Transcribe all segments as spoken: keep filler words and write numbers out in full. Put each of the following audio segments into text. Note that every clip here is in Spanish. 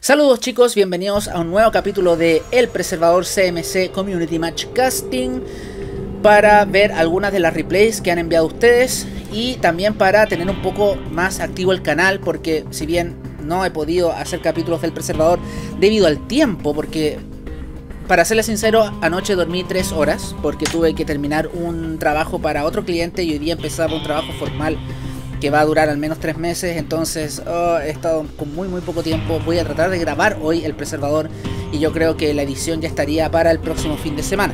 Saludos chicos, bienvenidos a un nuevo capítulo de El Preservador C M C Community Match Casting, para ver algunas de las replays que han enviado ustedes y también para tener un poco más activo el canal, porque si bien no he podido hacer capítulos del Preservador debido al tiempo, porque para serles sincero, anoche dormí tres horas porque tuve que terminar un trabajo para otro cliente y hoy día empezaba un trabajo formal que va a durar al menos tres meses, entonces oh, he estado con muy muy poco tiempo. Voy a tratar de grabar hoy El Preservador y yo creo que la edición ya estaría para el próximo fin de semana.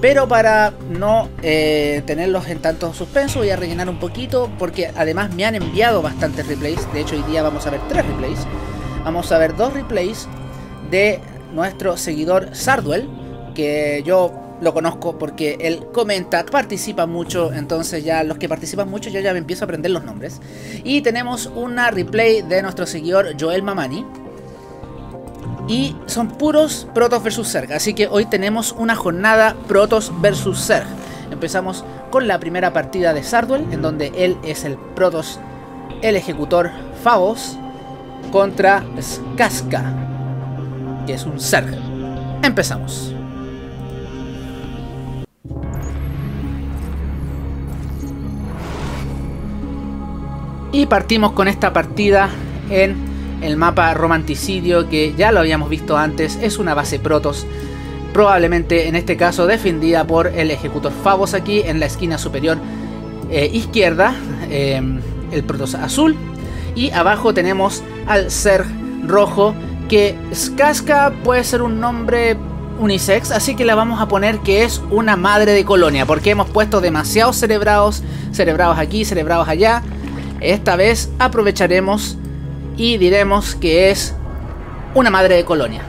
Pero para no eh, tenerlos en tanto suspenso voy a rellenar un poquito, porque además me han enviado bastantes replays. De hecho hoy día vamos a ver tres replays. Vamos a ver dos replays de nuestro seguidor Sarduel, que yo lo conozco porque él comenta, participa mucho, entonces ya los que participan mucho yo ya me empiezo a aprender los nombres. Y tenemos una replay de nuestro seguidor Joel Mamani. Y son puros Protoss versus Zerg, así que hoy tenemos una jornada Protoss versus Zerg. Empezamos con la primera partida de Sarduel, en donde él es el Protoss, el ejecutor Favhos, contra Skaska, que es un Zerg. Empezamos. Y partimos con esta partida en el mapa Romanticidio, que ya lo habíamos visto antes. Es una base Protoss, probablemente en este caso defendida por el ejecutor Favhos. Aquí en la esquina superior eh, izquierda, eh, el Protoss azul. Y abajo tenemos al Zerg rojo, que Skaska puede ser un nombre unisex, así que la vamos a poner que es una madre de colonia, porque hemos puesto demasiados cerebrados, cerebrados aquí, cerebrados allá. Esta vez aprovecharemos y diremos que es una madre de colonia.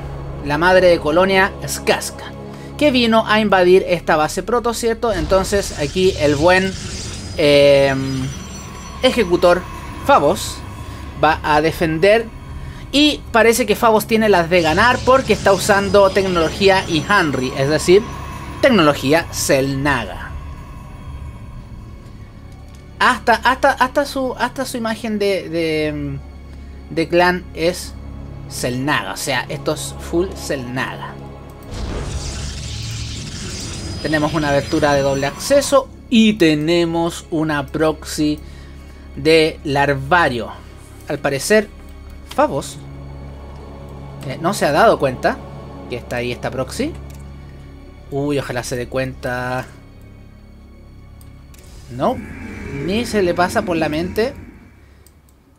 La madre de colonia Skaska, que vino a invadir esta base Protoss, ¿cierto? Entonces aquí el buen eh, ejecutor Favhos va a defender. Y parece que Favhos tiene las de ganar porque está usando tecnología Ihanri, es decir, tecnología Zelnaga. Hasta, hasta, hasta, su, hasta su imagen de, de, de clan es Zelnaga. O sea, esto es full Zelnaga. Tenemos una abertura de doble acceso. Y tenemos una proxy de larvario. Al parecer, Favhos eh, no se ha dado cuenta que está ahí esta proxy. Uy, ojalá se dé cuenta. No. Ni se le pasa por la mente.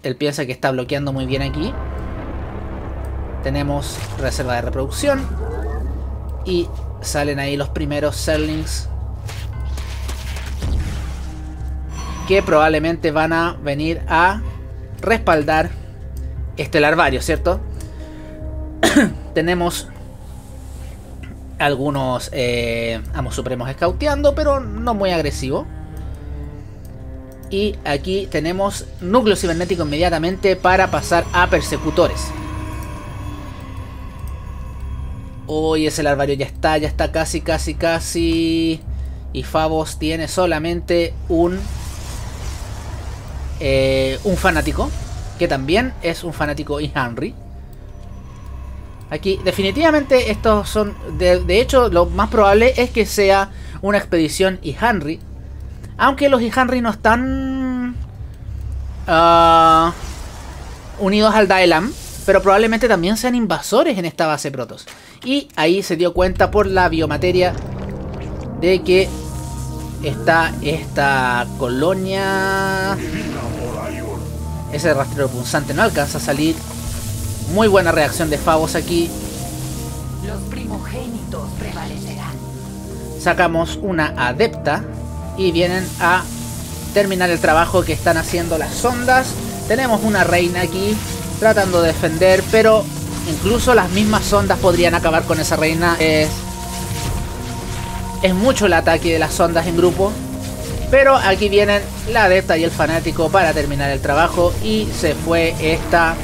Él piensa que está bloqueando muy bien aquí. Tenemos reserva de reproducción. Y salen ahí los primeros Zerglings, que probablemente van a venir a respaldar este larvario, ¿cierto? Tenemos algunos eh, amos supremos escauteando, pero no muy agresivo. Y aquí tenemos núcleo cibernético inmediatamente para pasar a persecutores. Hoy oh, ese larvario ya está, ya está casi, casi, casi. Y Favhos tiene solamente un eh, un fanático, que también es un fanático Ihanri. Aquí definitivamente estos son, de, de hecho lo más probable es que sea una expedición Ihanri. Aunque los Ihanri no están uh, unidos al Daelam, pero probablemente también sean invasores en esta base Protoss. Y ahí se dio cuenta por la biomateria de que está esta colonia. Ese rastrero punzante no alcanza a salir. Muy buena reacción de Favhos aquí. Los primogénitos prevalecerán. Sacamos una adepta. Y vienen a terminar el trabajo que están haciendo las sondas. Tenemos una reina aquí tratando de defender, pero incluso las mismas sondas podrían acabar con esa reina. Es, es mucho el ataque de las sondas en grupo. Pero aquí vienen la adepta y el fanático para terminar el trabajo. Y se fue esta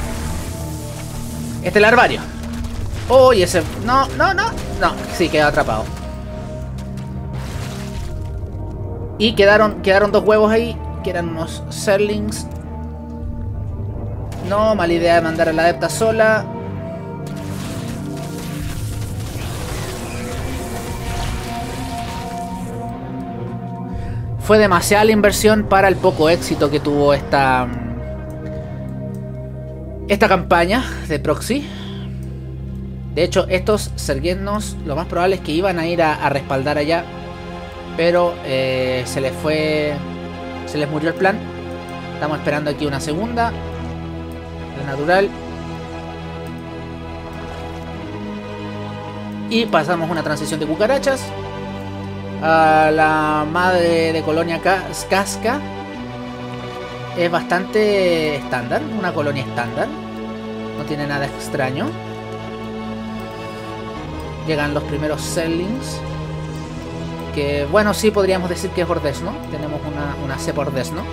este larvario. Oh, y ese... No, no, no. No, sí, quedó atrapado. Y quedaron, quedaron dos huevos ahí, que eran unos Zerglings. No, mala idea de mandar a la adepta sola. fue demasiada la inversión para el poco éxito que tuvo esta esta campaña de proxy. De hecho, estos serguianos lo más probable es que iban a ir a, a respaldar allá, pero eh, se les fue, se les murió el plan. Estamos esperando aquí una segunda, la natural. Y pasamos una transición de cucarachas a la madre de colonia acá, Skaska. Es bastante estándar, una colonia estándar, no tiene nada extraño. Llegan los primeros Zerlings, que bueno, sí podríamos decir que es Ordesno, ¿no? Tenemos una, una cepa Ordesno, ¿no?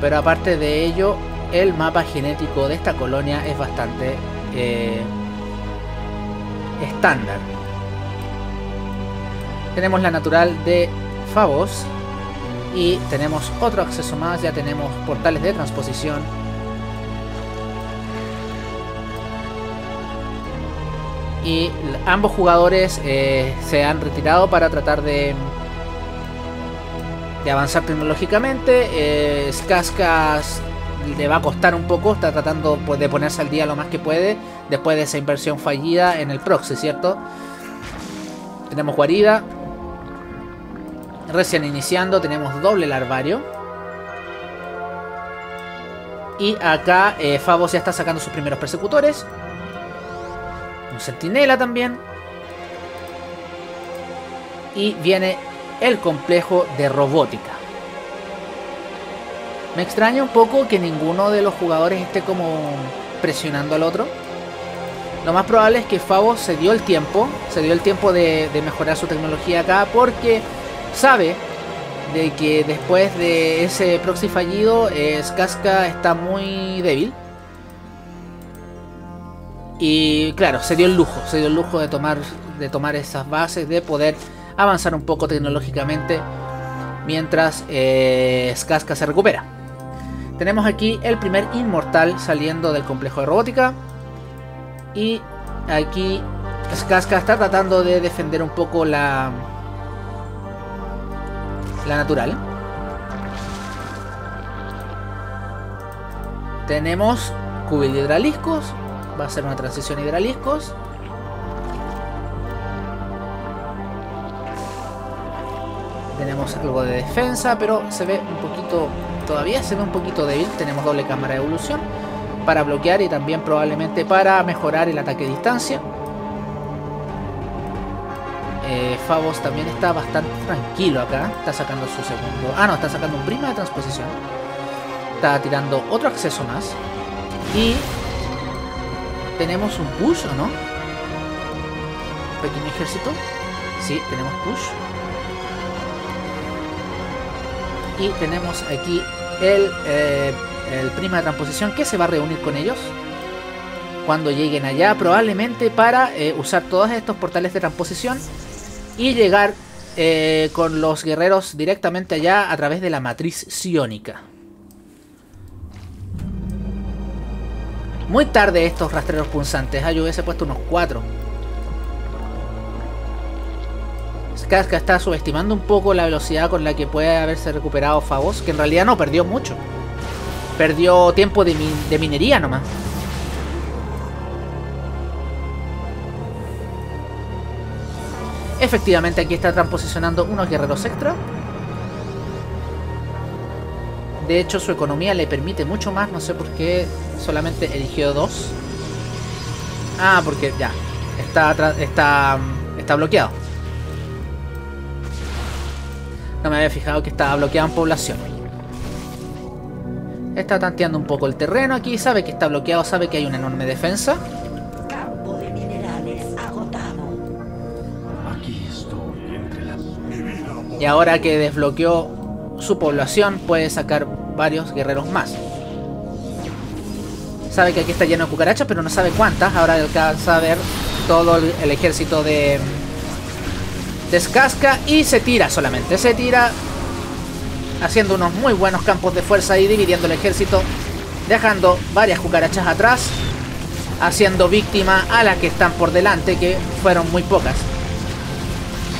Pero aparte de ello, el mapa genético de esta colonia es bastante eh, estándar. Tenemos la natural de Favhos y tenemos otro acceso más. Ya tenemos portales de transposición. Y ambos jugadores eh, se han retirado para tratar de... de avanzar tecnológicamente. eh, Skaska le va a costar un poco, está tratando de ponerse al día lo más que puede después de esa inversión fallida en el proxy, ¿cierto? Tenemos guarida recién iniciando, tenemos doble larvario. Y acá eh, Favhos ya está sacando sus primeros persecutores, un centinela también. Y viene el complejo de robótica. Me extraña un poco que ninguno de los jugadores esté como presionando al otro. Lo más probable es que Favhos se dio el tiempo, se dio el tiempo de, de mejorar su tecnología acá, porque sabe de que después de ese proxy fallido, eh, Skaska está muy débil. Y claro, se dio el lujo, se dio el lujo de tomar, de tomar esas bases, de poder avanzar un poco tecnológicamente mientras eh, Skaska se recupera. Tenemos aquí el primer inmortal saliendo del complejo de robótica. Y aquí Skaska está tratando de defender un poco la, la natural. Tenemos cubil de hidraliscos. Va a ser una transición de hidraliscos. Tenemos algo de defensa, pero se ve un poquito, todavía se ve un poquito débil. Tenemos doble cámara de evolución para bloquear y también probablemente para mejorar el ataque de distancia. Eh, Favhos también está bastante tranquilo acá. Está sacando su segundo... Ah, no, está sacando un prima de transposición. Está tirando otro acceso más. Y tenemos un push, ¿o no? Pequeño ejército. Sí, tenemos push. Y tenemos aquí el, eh, el prima de transposición que se va a reunir con ellos cuando lleguen allá, probablemente para eh, usar todos estos portales de transposición y llegar eh, con los guerreros directamente allá a través de la matriz psiónica. Muy tarde estos rastreros punzantes. Ah, yo hubiese puesto unos cuatro. Skaska está subestimando un poco la velocidad con la que puede haberse recuperado Favhos, que en realidad no, perdió mucho. Perdió tiempo de, min de minería nomás. Efectivamente aquí está transposicionando unos guerreros extra. De hecho su economía le permite mucho más, no sé por qué solamente eligió dos. Ah, porque ya, está, está, está bloqueado. No me había fijado que estaba bloqueado en población. Está tanteando un poco el terreno aquí. Sabe que está bloqueado, sabe que hay una enorme defensa. Campo de minerales agotado. Aquí estoy entre las... Y ahora que desbloqueó su población, puede sacar varios guerreros más. Sabe que aquí está lleno de cucarachas, pero no sabe cuántas. Ahora alcanza a ver todo el ejército de... Descasca y se tira solamente, se tira haciendo unos muy buenos campos de fuerza y dividiendo el ejército, dejando varias cucarachas atrás, haciendo víctima a las que están por delante, que fueron muy pocas.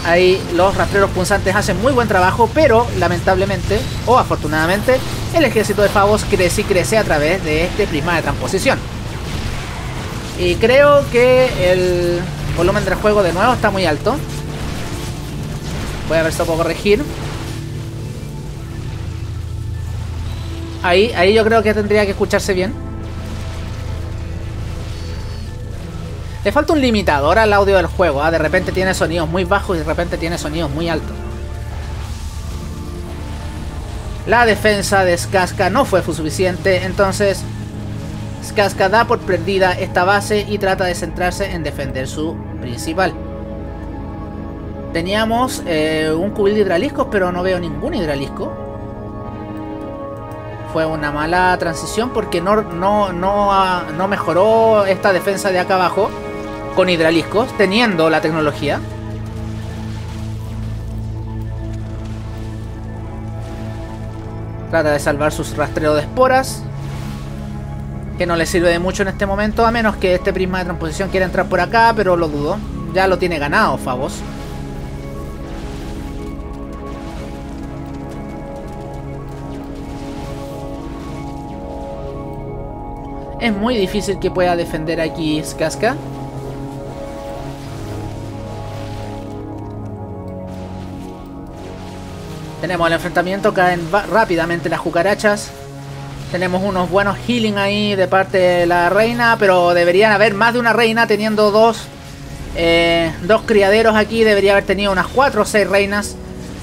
Ahí los rastreros punzantes hacen muy buen trabajo, pero lamentablemente, o afortunadamente, el ejército de Favhos crece y crece a través de este prisma de transposición. Y creo que el volumen del juego de nuevo está muy alto. Voy a ver si lo puedo corregir. Ahí, ahí yo creo que tendría que escucharse bien. Le falta un limitador al audio del juego, ¿eh? De repente tiene sonidos muy bajos y de repente tiene sonidos muy altos. La defensa de Skaska no fue suficiente, entonces Skaska da por perdida esta base y trata de centrarse en defender su principal. Teníamos eh, un cubil de hidraliscos, pero no veo ningún hidralisco. Fue una mala transición porque no, no, no, no mejoró esta defensa de acá abajo con hidraliscos, teniendo la tecnología. Trata de salvar sus rastreos de esporas, que no le sirve de mucho en este momento, a menos que este prisma de transposición quiera entrar por acá, pero lo dudo. Ya lo tiene ganado Favhos. Es muy difícil que pueda defender aquí Skaska. Tenemos el enfrentamiento, caen rápidamente las cucarachas. Tenemos unos buenos healing ahí de parte de la reina, pero deberían haber más de una reina teniendo dos, eh, dos criaderos aquí. Debería haber tenido unas cuatro o seis reinas.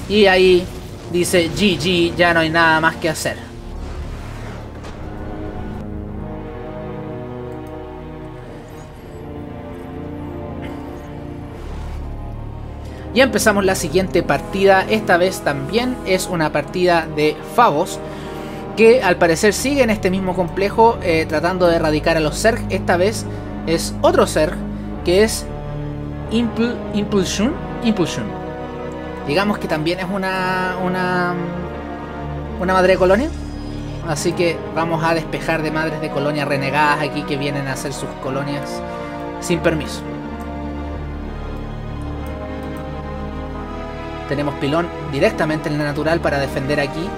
Y ahí dice G G, ya no hay nada más que hacer. Y empezamos la siguiente partida. Esta vez también es una partida de Favhos, que al parecer sigue en este mismo complejo, eh, tratando de erradicar a los Zerg. Esta vez es otro Zerg, que es Impul Impulsion. Impulsion. Digamos que también es una, una, una madre de colonia. Así que vamos a despejar de madres de colonia renegadas aquí que vienen a hacer sus colonias sin permiso. Tenemos pilón directamente en la natural para defender aquí.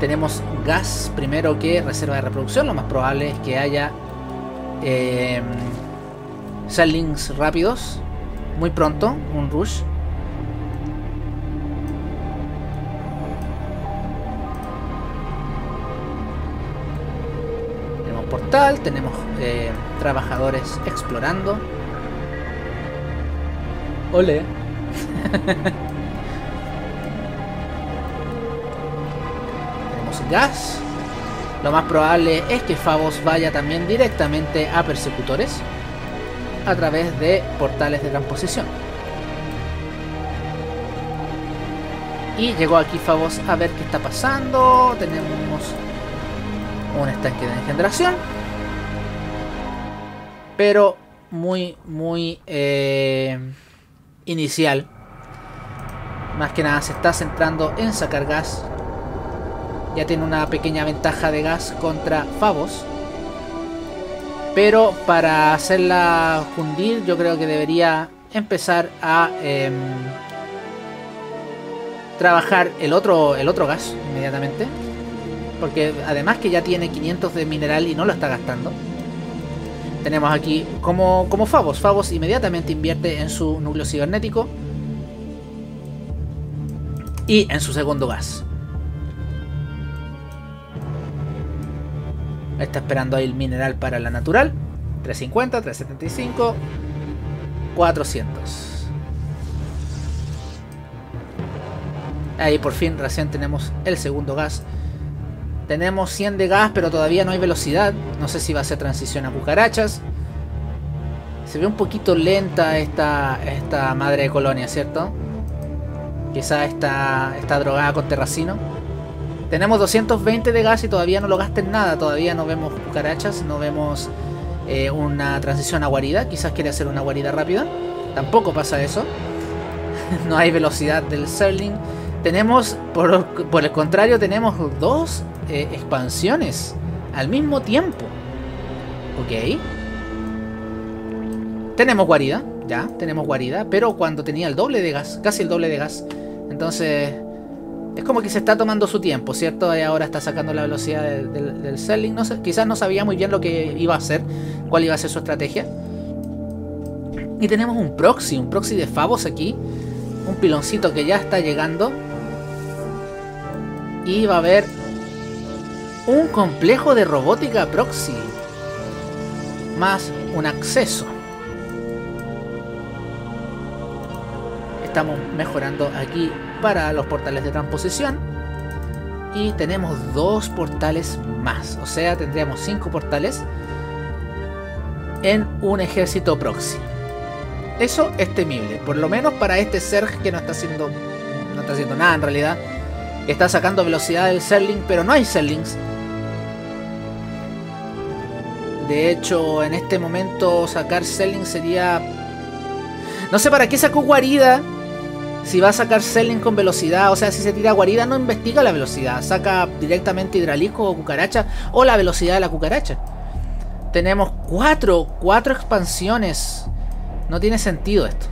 Tenemos gas primero que reserva de reproducción. Lo más probable es que haya eh, Sandlings rápidos. Muy pronto, un rush. Tenemos portal, tenemos eh, trabajadores explorando. Ole. Tenemos gas. Lo más probable es que Favhos vaya también directamente a persecutores a través de portales de transposición. Y llegó aquí Favhos a ver qué está pasando. Tenemos un estanque de engendración, pero muy, muy... Eh... inicial. Más que nada se está centrando en sacar gas. Ya tiene una pequeña ventaja de gas contra Favhos, pero para hacerla fundir yo creo que debería empezar a eh, trabajar el otro, el otro gas inmediatamente, porque además que ya tiene quinientos de mineral y no lo está gastando. Tenemos aquí como, como Favhos. Favhos inmediatamente invierte en su núcleo cibernético y en su segundo gas. Está esperando ahí el mineral para la natural. trescientos cincuenta, trescientos setenta y cinco, cuatrocientos. Ahí por fin recién tenemos el segundo gas. Tenemos cien de gas, pero todavía no hay velocidad. No sé si va a ser transición a cucarachas. Se ve un poquito lenta esta, esta madre de colonia, ¿cierto? Quizá está, está drogada con terracino. Tenemos doscientos veinte de gas y todavía no lo gasten nada. Todavía no vemos cucarachas, no vemos eh, una transición a guarida. Quizás quiere hacer una guarida rápida. Tampoco pasa eso. No hay velocidad del Serling. Tenemos, por, por el contrario, tenemos dos eh, expansiones al mismo tiempo. Ok. Tenemos guarida, ya, tenemos guarida, pero cuando tenía el doble de gas, casi el doble de gas. Entonces, es como que se está tomando su tiempo, ¿cierto? Y ahora está sacando la velocidad del, del, del selling. No sé, quizás no sabía muy bien lo que iba a hacer, cuál iba a ser su estrategia. Y tenemos un proxy, un proxy de Favhos aquí. Un piloncito que ya está llegando. Y va a haber un complejo de robótica proxy. Más un acceso. Estamos mejorando aquí para los portales de transposición. Y tenemos dos portales más. O sea, tendríamos cinco portales en un ejército proxy. Eso es temible, por lo menos para este Serg que no está haciendo no está haciendo nada en realidad. Está sacando velocidad del Zerling, pero no hay Zerlings. De hecho, en este momento sacar Zerling sería... No sé para qué sacó guarida si va a sacar Zerling con velocidad. O sea, si se tira guarida no investiga la velocidad. Saca directamente hidralisco o cucaracha o la velocidad de la cucaracha. Tenemos cuatro, cuatro expansiones. No tiene sentido esto.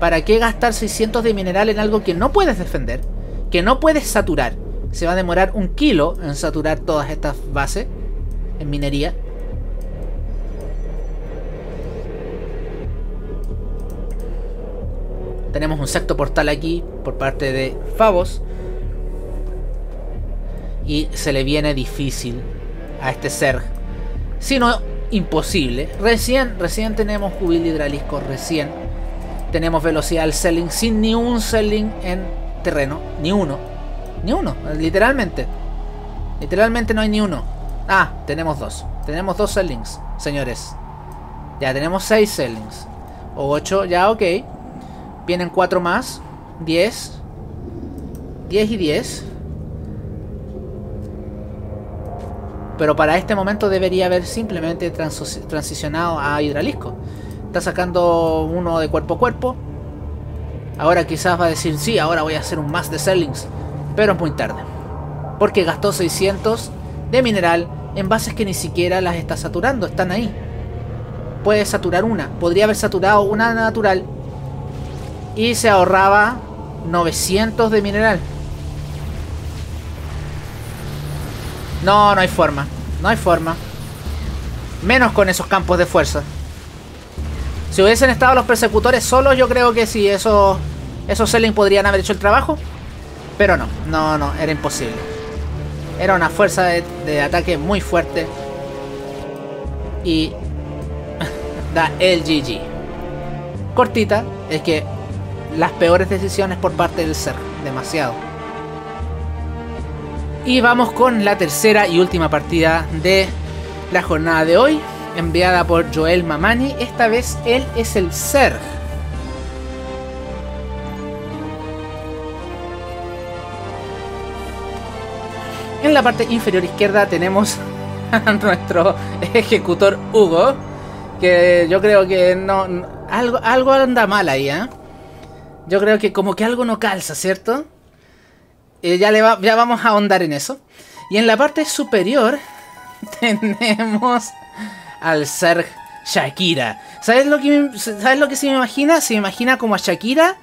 ¿Para qué gastar seiscientos de mineral en algo que no puedes defender? Que no puedes saturar. Se va a demorar un kilo en saturar todas estas bases en minería. Tenemos un sexto portal aquí por parte de Favhos. Y se le viene difícil a este Zerg. Si no... imposible. Recién, recién tenemos jubil hidralisco, recién tenemos velocidad al selling sin ni un selling en terreno, ni uno, ni uno, literalmente, literalmente no hay ni uno. Ah, tenemos dos, tenemos dos sellings, señores. Ya tenemos seis sellings, o ocho, ya ok. Vienen cuatro más, diez, diez y diez. Pero para este momento debería haber simplemente transicionado a hidralisco. Está sacando uno de cuerpo a cuerpo. Ahora quizás va a decir, sí, ahora voy a hacer un más de sellings. Pero es muy tarde. Porque gastó seiscientos de mineral en bases que ni siquiera las está saturando. Están ahí. Puede saturar una. Podría haber saturado una natural. Y se ahorraba novecientos de mineral. No, no hay forma. No hay forma. Menos con esos campos de fuerza. Si hubiesen estado los persecutores solos, yo creo que sí, esos... Esos Selling podrían haber hecho el trabajo. Pero no. No, no. Era imposible. Era una fuerza de, de ataque muy fuerte. Y... da el G G. Cortita. Es que... las peores decisiones por parte del ser. Demasiado. Y vamos con la tercera y última partida de la jornada de hoy, enviada por Joel Mamani. Esta vez él es el Zerg. En la parte inferior izquierda tenemos a nuestro ejecutor Hugo, que yo creo que no, no algo, algo anda mal ahí, ¿eh? Yo creo que como que algo no calza, ¿cierto? Eh, ya, le va, ya vamos a ahondar en eso. Y en la parte superior tenemos al Zerg Shakira. ¿Sabes lo que, ¿sabes lo que se me imagina? Se me imagina como a Shakira.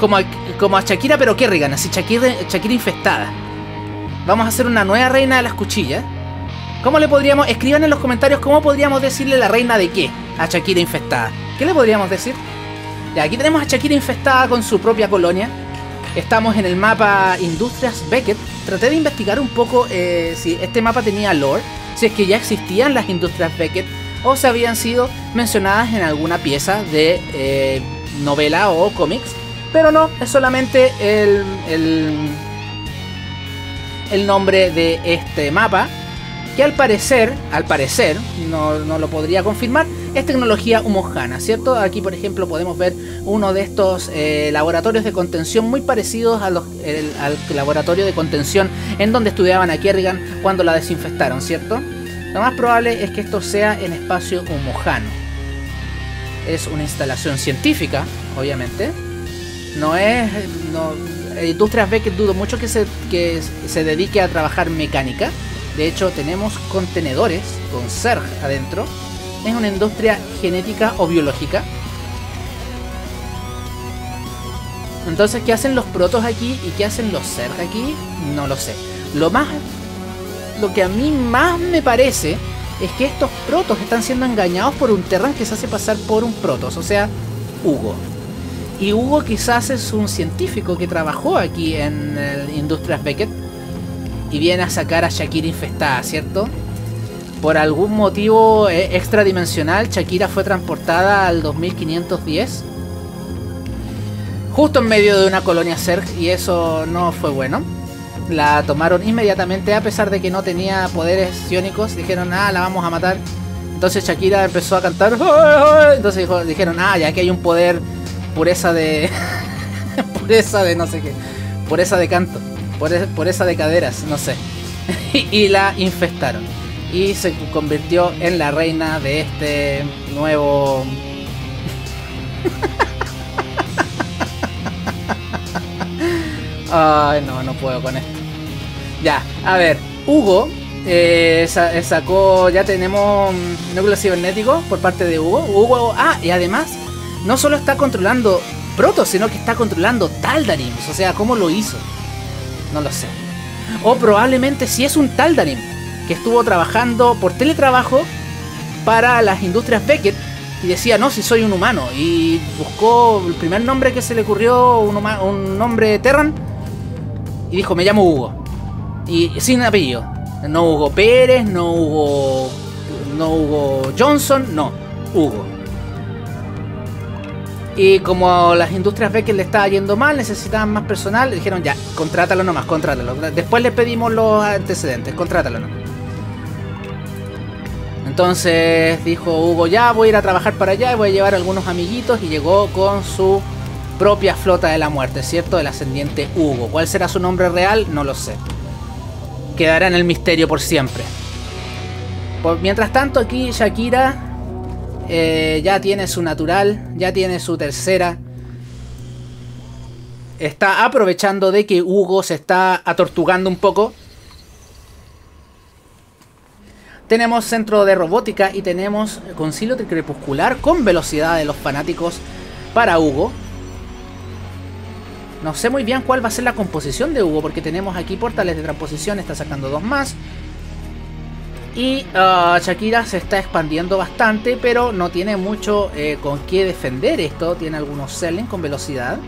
Como a, como a Shakira pero Kerrigan. Así Shakira, Shakira infestada. Vamos a hacer una nueva reina de las cuchillas. ¿Cómo le podríamos...? Escriban en los comentarios cómo podríamos decirle la reina de qué a Shakira infestada. ¿Qué le podríamos decir? Ya, aquí tenemos a Shakira infestada con su propia colonia. Estamos en el mapa Industrias Beckett. Traté de investigar un poco eh, si este mapa tenía lore, si es que ya existían las Industrias Beckett o se habían sido mencionadas en alguna pieza de eh, novela o cómics. Pero no, es solamente el, el, el nombre de este mapa, que al parecer, al parecer, no, no lo podría confirmar, es tecnología humojana, ¿cierto? Aquí, por ejemplo, podemos ver uno de estos eh, laboratorios de contención muy parecidos a los, el, al laboratorio de contención en donde estudiaban a Kerrigan cuando la desinfestaron, ¿cierto? Lo más probable es que esto sea en espacio humojano. Es una instalación científica, obviamente. No es... No, Industrias Beckett dudo mucho que se, que se dedique a trabajar mecánica. De hecho, tenemos contenedores con Zerg adentro. es una industria genética o biológica. Entonces, ¿qué hacen los protos aquí y qué hacen los zerg aquí? No lo sé. Lo más, lo que a mí más me parece es que estos protos están siendo engañados por un terran que se hace pasar por un protos, o sea, Hugo. Y Hugo quizás es un científico que trabajó aquí en Industrias Beckett y viene a sacar a Shakira infestada, ¿cierto? Por algún motivo eh, extradimensional, Shakira fue transportada al dos mil quinientos diez. Justo en medio de una colonia zerg, y eso no fue bueno. La tomaron inmediatamente, a pesar de que no tenía poderes psiónicos. Dijeron, ah, la vamos a matar. Entonces Shakira empezó a cantar. Entonces dijo, dijeron, ah, ya que hay un poder pureza de... pureza de no sé qué. Pureza de canto. Pureza de caderas, no sé. Y la infestaron. Y se convirtió en la reina de este nuevo... Ay, no, no puedo con esto. Ya, a ver, Hugo eh, sacó, ya tenemos núcleo cibernético por parte de Hugo. Hugo, ah, y además, no solo está controlando protos, sino que está controlando Taldarim. O sea, ¿cómo lo hizo? No lo sé. O probablemente si es un Taldarim que estuvo trabajando por teletrabajo para las Industrias Beckett y decía, no, si soy un humano. Y buscó el primer nombre que se le ocurrió, un, un nombre terran. Y dijo, me llamo Hugo. Y sin apellido. No Hugo Pérez, no Hugo... No Hugo Johnson, no. Hugo. Y como las Industrias Beckett le estaba yendo mal, necesitaban más personal, le dijeron, ya, contrátalo nomás, contrátalo. Después le pedimos los antecedentes, contrátalo nomás. Entonces dijo Hugo, ya, voy a ir a trabajar para allá y voy a llevar a algunos amiguitos. Y llegó con su... propia flota de la muerte, ¿cierto? El ascendiente Hugo. ¿Cuál será su nombre real? No lo sé. Quedará en el misterio por siempre. Por, mientras tanto, aquí Shakira eh, ya tiene su natural, ya tiene su tercera. Está aprovechando de que Hugo se está atortugando un poco. Tenemos centro de robótica y tenemos concilio crepuscular con velocidad de los fanáticos para Hugo. No sé muy bien cuál va a ser la composición de Hugo, porque tenemos aquí portales de transposición, está sacando dos más. Y uh, Shakira se está expandiendo bastante, pero no tiene mucho eh, con qué defender esto. Tiene algunos selling con velocidad.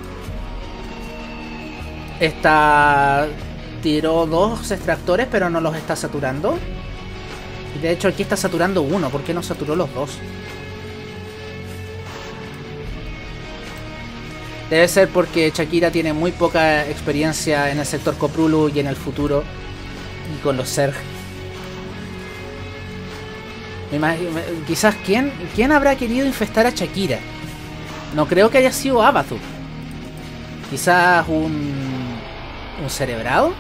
Está... tiró dos extractores, pero no los está saturando. De hecho, aquí está saturando uno, ¿por qué no saturó los dos? Debe ser porque Shakira tiene muy poca experiencia en el sector Koprulu y en el futuro. Y con los Zerg. Me imagino, quizás, ¿quién, ¿quién habrá querido infestar a Shakira? No creo que haya sido Abathur. Quizás un... ¿un cerebrado?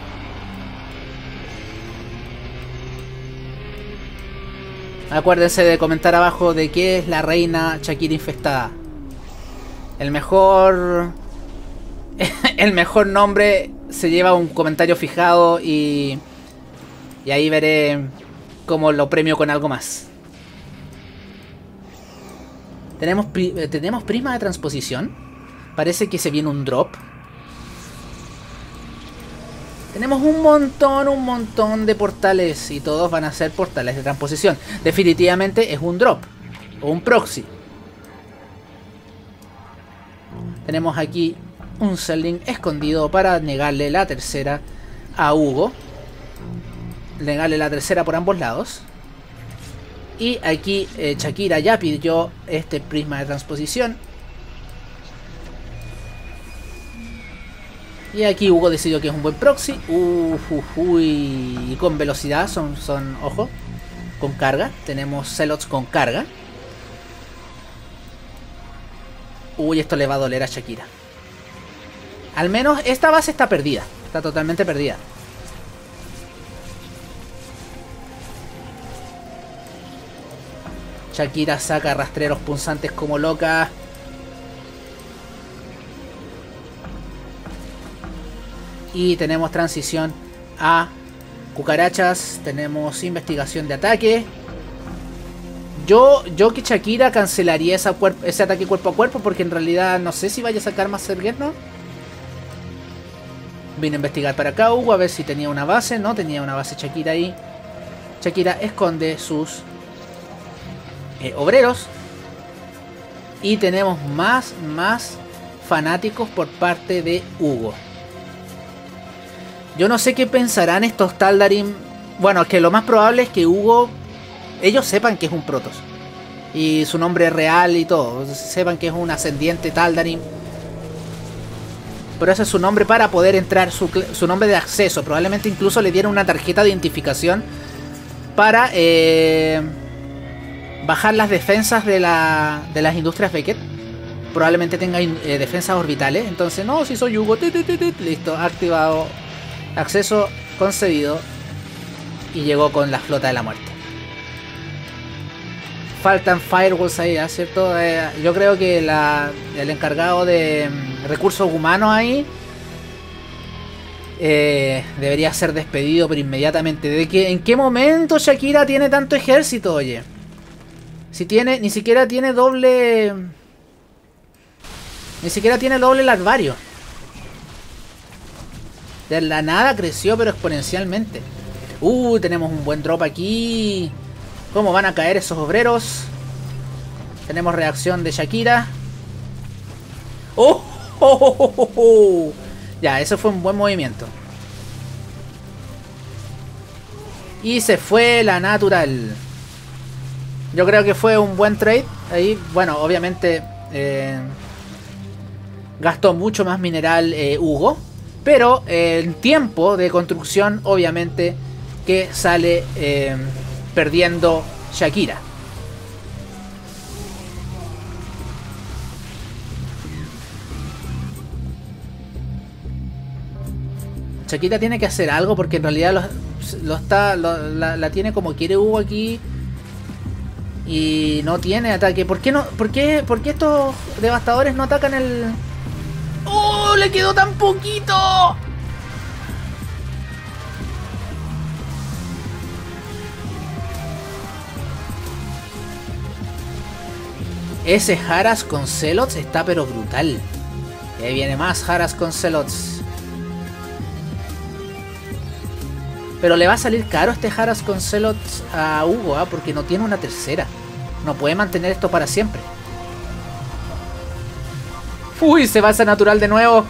Acuérdense de comentar abajo de qué es la reina Shakira infestada. El mejor... el mejor nombre se lleva un comentario fijado y... y ahí veré cómo lo premio con algo más. Tenemos, pri tenemos prisma de transposición. Parece que se viene un drop. Tenemos un montón, un montón de portales y todos van a ser portales de transposición. Definitivamente es un drop o un proxy. Tenemos aquí un Selling escondido para negarle la tercera a Hugo. Negarle la tercera por ambos lados. Y aquí eh, Shakira ya pidió este prisma de transposición. Y aquí Hugo decidió que es un buen proxy. Uf, uf, uy. Y con velocidad, son, son, ojo, con carga. Tenemos Zelots con carga. Uy, esto le va a doler a Shakira. Al menos esta base está perdida. Está totalmente perdida. Shakira saca rastreros punzantes como loca. Y tenemos transición a cucarachas. Tenemos investigación de ataque. Yo, yo que Shakira cancelaría esa ese ataque cuerpo a cuerpo, porque en realidad no sé si vaya a sacar más Serguerno. Vine a investigar para acá, Hugo, a ver si tenía una base. No tenía una base Shakira ahí. Shakira esconde sus eh, obreros. Y tenemos más, más fanáticos por parte de Hugo. Yo no sé qué pensarán estos Taldarim. Bueno, es que lo más probable es que Hugo... ellos sepan que es un Protoss. Y su nombre real y todo. Sepan que es un ascendiente Taldarim. Pero ese es su nombre para poder entrar, su, su nombre de acceso. Probablemente incluso le dieron una tarjeta de identificación para eh, bajar las defensas de, la, de las industrias Beckett. Probablemente tenga eh, defensas orbitales. Entonces, no, si soy Hugo. Tit, tit, tit, listo, activado. Acceso concedido. Y llegó con la flota de la muerte. Faltan firewalls ahí, ¿eh? ¿Cierto? Eh, yo creo que la, el encargado de recursos humanos ahí eh, debería ser despedido, pero inmediatamente. ¿De que, en qué momento Shakira tiene tanto ejército, oye? Si tiene, ni siquiera tiene doble... Ni siquiera tiene doble larvario. De la nada creció, pero exponencialmente. Uh, tenemos un buen drop aquí. ¿Cómo van a caer esos obreros? Tenemos reacción de Shakira. ¡Oh! ¡Oh, oh, oh, oh, oh! Ya, eso fue un buen movimiento. Y se fue la natural. Yo creo que fue un buen trade. Ahí, bueno, obviamente eh, gastó mucho más mineral eh, Hugo. Pero eh, el tiempo de construcción, obviamente, que sale... Eh, perdiendo Shakira. Shakira tiene que hacer algo, porque en realidad lo, lo está, lo, la, la tiene como quiere Hugo aquí. Y no tiene ataque. ¿Por qué no? ¿Por qué, por qué estos devastadores no atacan el... ¡Oh! ¡Le quedó tan poquito! Ese Haras con Zealots está pero brutal. Y ahí viene más Haras con Zealots. Pero le va a salir caro este Haras con Zealots a Hugo, ¿eh? Porque no tiene una tercera. No puede mantener esto para siempre. Uy, se va a hacer natural de nuevo.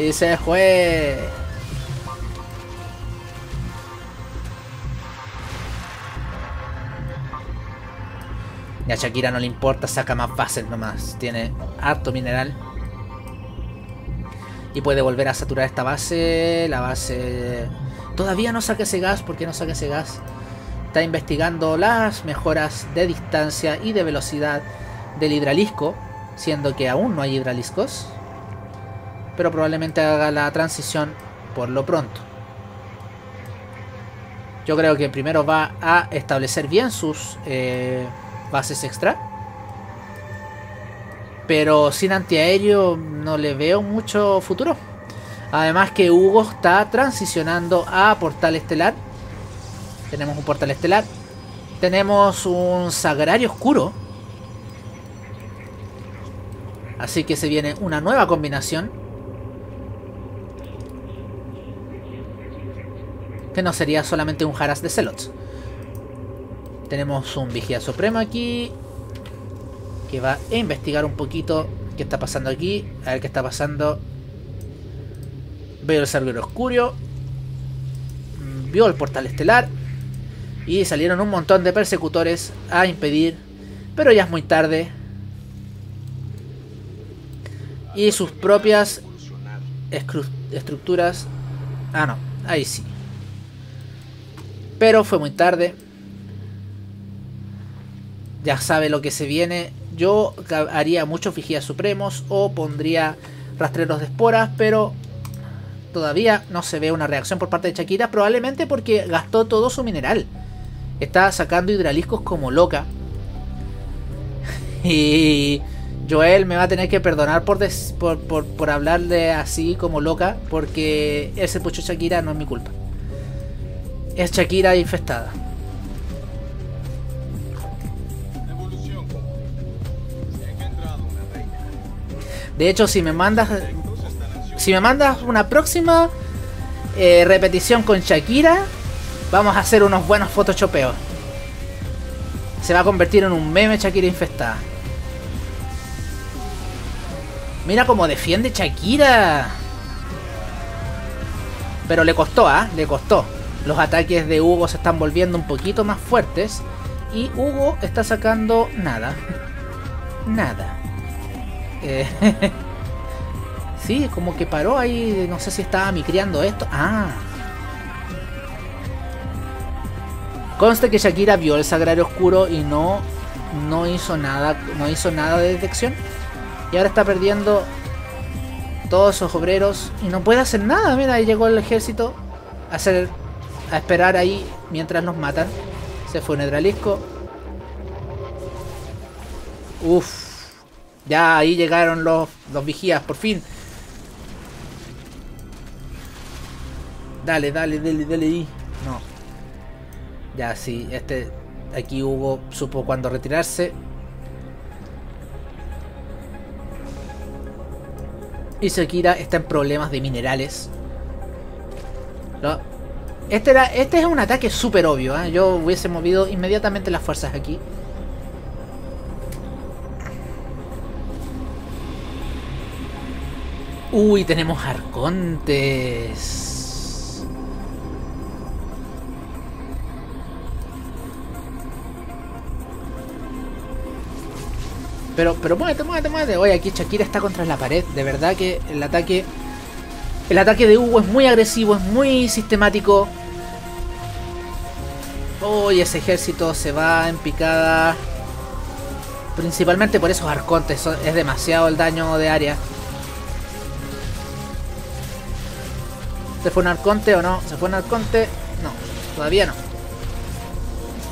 Y se fue. Y a Shakira no le importa, saca más bases nomás. Tiene harto mineral. Y puede volver a saturar esta base. La base... Todavía no saca ese gas. ¿Por qué no saca ese gas? Está investigando las mejoras de distancia y de velocidad del hidralisco. Siendo que aún no hay hidraliscos. Pero probablemente haga la transición por lo pronto. Yo creo que primero va a establecer bien sus... Eh, bases extra, pero sin antiaéreo no le veo mucho futuro. Además que Hugo está transicionando a portal estelar. Tenemos un portal estelar, tenemos un sagrario oscuro, así que se viene una nueva combinación que no sería solamente un Haras de Zealots. Tenemos un Vigía Supremo aquí, que va a investigar un poquito qué está pasando aquí. A ver qué está pasando. Veo el Sarduel Oscuro. Vio el portal estelar. Y salieron un montón de persecutores a impedir. Pero ya es muy tarde. Y sus propias estructuras. Ah, no. Ahí sí. Pero fue muy tarde. Ya sabe lo que se viene. Yo haría muchos vigías supremos o pondría rastreros de esporas, pero todavía no se ve una reacción por parte de Shakira. Probablemente porque gastó todo su mineral. Está sacando hidraliscos como loca. Y Joel me va a tener que perdonar por, des, por, por, por hablarle así como loca, porque ese pucho Shakira no es mi culpa. Es Shakira infestada. De hecho, si me mandas si me mandas una próxima eh, repetición con Shakira, vamos a hacer unos buenos photoshopeos. Se va a convertir en un meme Shakira infestada. Mira cómo defiende Shakira. Pero le costó, ¿ah? ¿eh? Le costó. Los ataques de Hugo se están volviendo un poquito más fuertes. Y Hugo está sacando nada. Nada. Eh, sí, como que paró ahí. No sé si estaba micriando esto. Ah. Consta que Shakira vio el Sagrario Oscuro y no, no hizo nada. No hizo nada de detección. Y ahora está perdiendo todos sus obreros. Y no puede hacer nada. Mira, ahí llegó el ejército a, hacer, a esperar ahí mientras nos matan. Se fue un Nedralisco. Uff. Ya ahí llegaron los, los vigías, por fin. Dale, dale, dale, dale. No. Ya, sí. Este, aquí Hugo supo cuándo retirarse. Y Shakira está en problemas de minerales. No. Este, era, este es un ataque súper obvio, ¿eh? Yo hubiese movido inmediatamente las fuerzas aquí. Uy, tenemos arcontes. Pero, pero muévete, muévete, muévete. Oye, aquí Shakira está contra la pared. De verdad que el ataque... El ataque de Hugo es muy agresivo, es muy sistemático. Oh, y ese ejército se va en picada. Principalmente por esos arcontes. Es demasiado el daño de área. ¿Se fue un arconte o no? ¿Se fue un arconte? No, todavía no.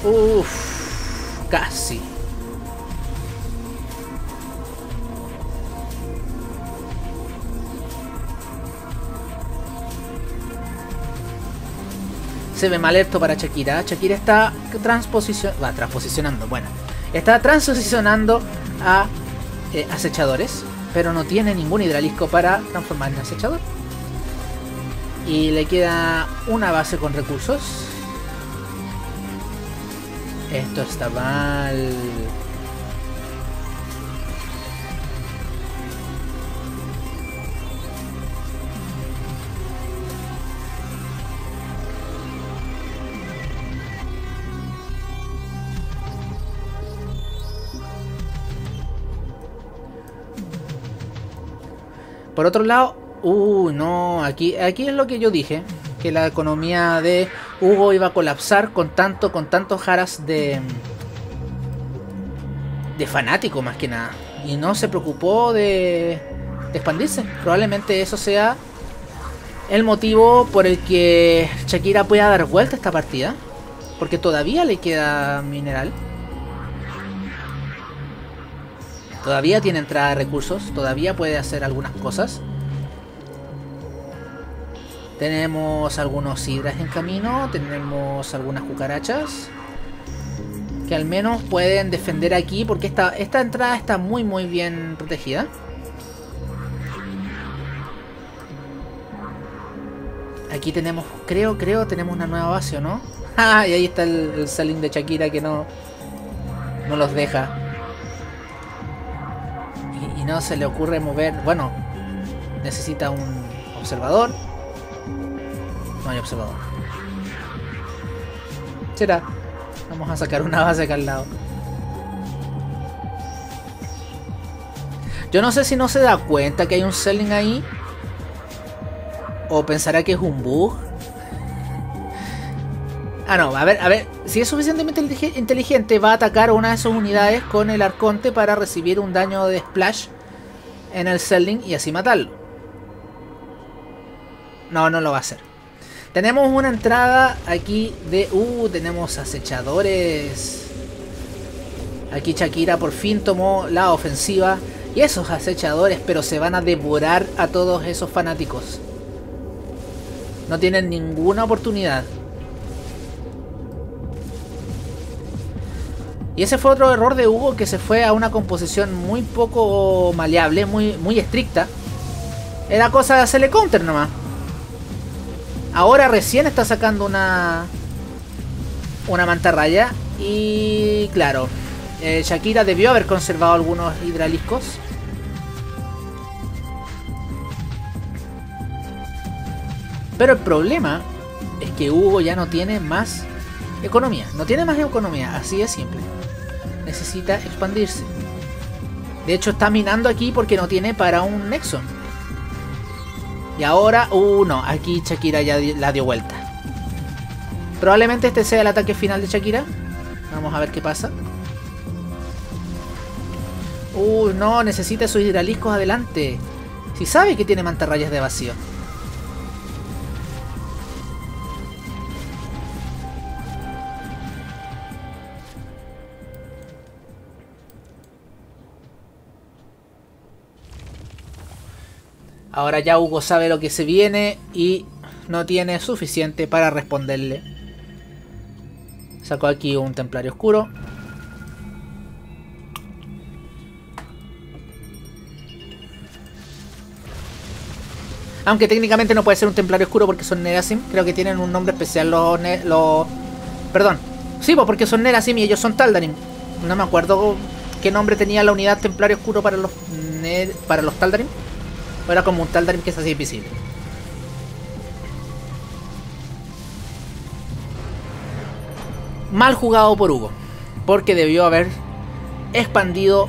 Uff, casi. Se ve mal esto para Shakira. Shakira está transposicionando. Va, transposicionando, bueno. Está transicionando a eh, acechadores. Pero no tiene ningún hidralisco para transformar en acechador. Y le queda una base con recursos. Esto está mal. Por otro lado, uh, no, aquí, aquí es lo que yo dije, que la economía de Hugo iba a colapsar con tanto, con tantos jaras de, de fanático más que nada. Y no se preocupó de, de expandirse. Probablemente eso sea el motivo por el que Shakira pueda dar vuelta a esta partida. Porque todavía le queda mineral. Todavía tiene entrada de recursos. Todavía puede hacer algunas cosas. Tenemos algunos hidras en camino. Tenemos algunas cucarachas. Que al menos pueden defender aquí. Porque esta, esta entrada está muy muy bien protegida. Aquí tenemos... Creo, creo tenemos una nueva base, ¿o no? ¡Ja! Y ahí está el, el salín de Shakira que no... No los deja. Y no se le ocurre mover... Bueno, necesita un observador. No hay observador. Será. Vamos a sacar una base acá al lado. Yo no sé si no se da cuenta que hay un Selling ahí. O pensará que es un bug. Ah, no. A ver, a ver. Si es suficientemente inteligente, va a atacar una de sus unidades con el arconte para recibir un daño de splash en el Zeldin y así matarlo. No, no lo va a hacer. Tenemos una entrada aquí de... Uh, tenemos acechadores. Aquí Shakira por fin tomó la ofensiva. Y esos acechadores, pero se van a devorar a todos esos fanáticos. No tienen ninguna oportunidad. Y ese fue otro error de Hugo, que se fue a una composición muy poco maleable, muy, muy estricta. Era cosa de hacerle counter nomás. Ahora recién está sacando una una mantarraya. Y claro, eh, Shakira debió haber conservado algunos hidraliscos. Pero el problema es que Hugo ya no tiene más economía. No tiene más economía, así de simple. Necesita expandirse. De hecho está minando aquí porque no tiene para un Nexon. Y ahora, uh no, aquí Shakira ya la dio vuelta. Probablemente este sea el ataque final de Shakira. Vamos a ver qué pasa. Uh no, necesita sus hidraliscos adelante. Si sabe que tiene mantarrayas de vacío. Ahora ya Hugo sabe lo que se viene y no tiene suficiente para responderle. Sacó aquí un templario oscuro. Aunque técnicamente no puede ser un templario oscuro porque son Nerasim. Creo que tienen un nombre especial los... los... Perdón. Sí, pues porque son Nerasim y ellos son Taldarim. No me acuerdo qué nombre tenía la unidad templario oscuro para los... Ner... para los Taldarim. Era como un Taldarim que es así visible. Mal jugado por Hugo, porque debió haber expandido.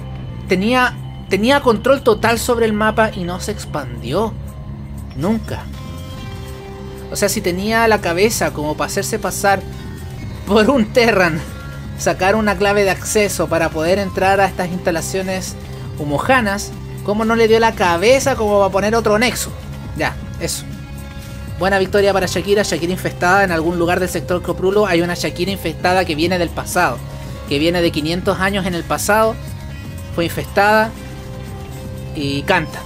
Tenía, tenía control total sobre el mapa y no se expandió. Nunca. O sea, si tenía la cabeza como para hacerse pasar por un Terran, sacar una clave de acceso para poder entrar a estas instalaciones humojanas, ¿cómo no le dio la cabeza como va a poner otro nexo? Ya, eso. Buena victoria para Shakira. Shakira infestada en algún lugar del sector Koprulo. Hay una Shakira infestada que viene del pasado. Que viene de quinientos años en el pasado. Fue infestada. Y canta.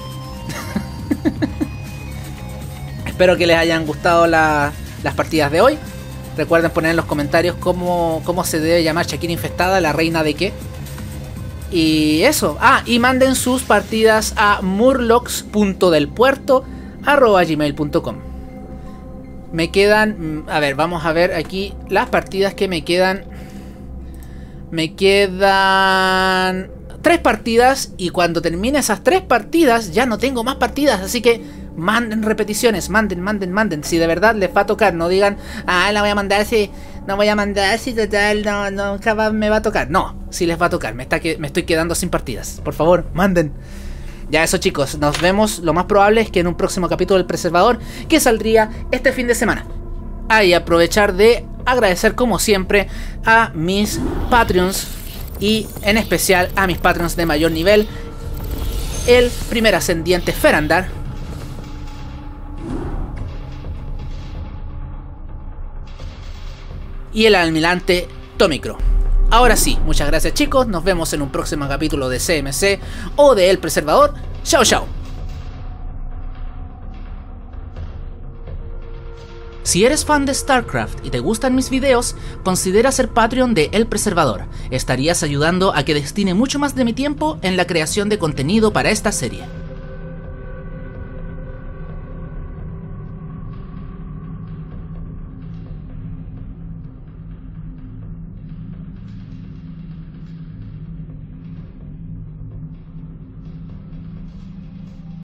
Espero que les hayan gustado la, las partidas de hoy. Recuerden poner en los comentarios cómo, cómo se debe llamar Shakira infestada. ¿La reina de qué? Y eso, ah, y manden sus partidas a murlocs punto del puerto arroba gmail punto com. Me quedan, a ver, vamos a ver aquí las partidas que me quedan. Me quedan tres partidas y cuando termine esas tres partidas ya no tengo más partidas, así que manden repeticiones, manden, manden, manden. Si de verdad les va a tocar, no digan, ah, la voy a mandar si, no voy a mandar si total, no, nunca va, me va a tocar. No, si les va a tocar, me, está que, me estoy quedando sin partidas. Por favor, manden. Ya eso chicos, nos vemos, lo más probable es que en un próximo capítulo del Preservador, que saldría este fin de semana. Ahí aprovechar de agradecer como siempre a mis Patreons y en especial a mis Patreons de mayor nivel. El primer ascendiente Ferandar. Y el almirante Tomicro. Ahora sí, muchas gracias chicos. Nos vemos en un próximo capítulo de C M C o de El Preservador. Chao, chao. Si eres fan de StarCraft y te gustan mis videos, considera ser Patreon de El Preservador. Estarías ayudando a que destine mucho más de mi tiempo en la creación de contenido para esta serie.